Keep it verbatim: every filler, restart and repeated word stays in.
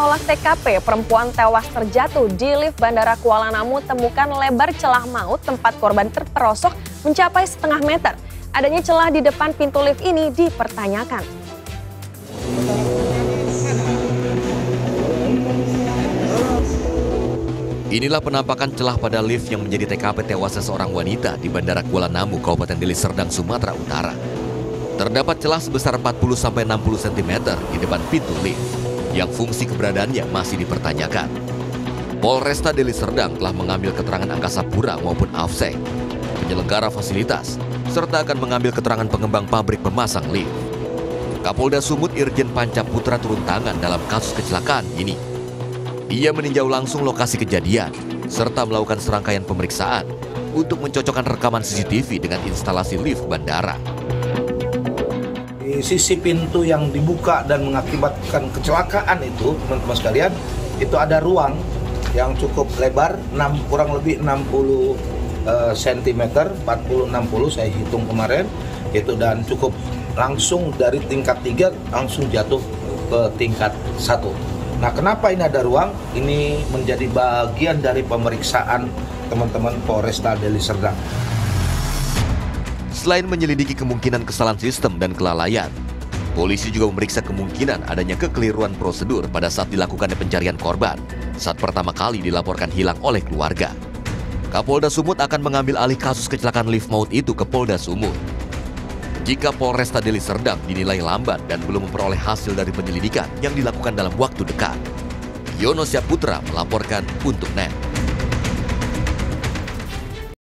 olah T K P perempuan tewas terjatuh di lift Bandara Kuala Namu temukan lebar celah maut tempat korban terperosok mencapai setengah meter. Adanya celah di depan pintu lift ini dipertanyakan. Inilah penampakan celah pada lift yang menjadi T K P tewasnya seorang wanita di Bandara Kuala Namu, Kabupaten Deli Serdang, Sumatera Utara. Terdapat celah sebesar empat puluh sampai enam puluh sentimeter di depan pintu lift, yang fungsi keberadaannya masih dipertanyakan. Polresta Deli Serdang telah mengambil keterangan Angkasa Pura maupun A F S E, penyelenggara fasilitas, serta akan mengambil keterangan pengembang pabrik pemasang lift. Kapolda Sumut Irjen Panca Putra turun tangan dalam kasus kecelakaan ini. Ia meninjau langsung lokasi kejadian, serta melakukan serangkaian pemeriksaan untuk mencocokkan rekaman C C T V dengan instalasi lift bandara. Di sisi pintu yang dibuka dan mengakibatkan kecelakaan itu, teman-teman sekalian, itu ada ruang yang cukup lebar, kurang lebih enam puluh sentimeter, empat puluh sampai enam puluh saya hitung kemarin, itu dan cukup langsung dari tingkat tiga langsung jatuh ke tingkat satu. Nah, kenapa ini ada ruang? Ini menjadi bagian dari pemeriksaan teman-teman Polresta Deli Serdang. Selain menyelidiki kemungkinan kesalahan sistem dan kelalaian, polisi juga memeriksa kemungkinan adanya kekeliruan prosedur pada saat dilakukannya pencarian korban saat pertama kali dilaporkan hilang oleh keluarga. Kapolda Sumut akan mengambil alih kasus kecelakaan lift maut itu ke Polda Sumut. Jika Polresta Deli Serdang dinilai lambat dan belum memperoleh hasil dari penyelidikan yang dilakukan dalam waktu dekat. Yono Siaputra melaporkan untuk N E T.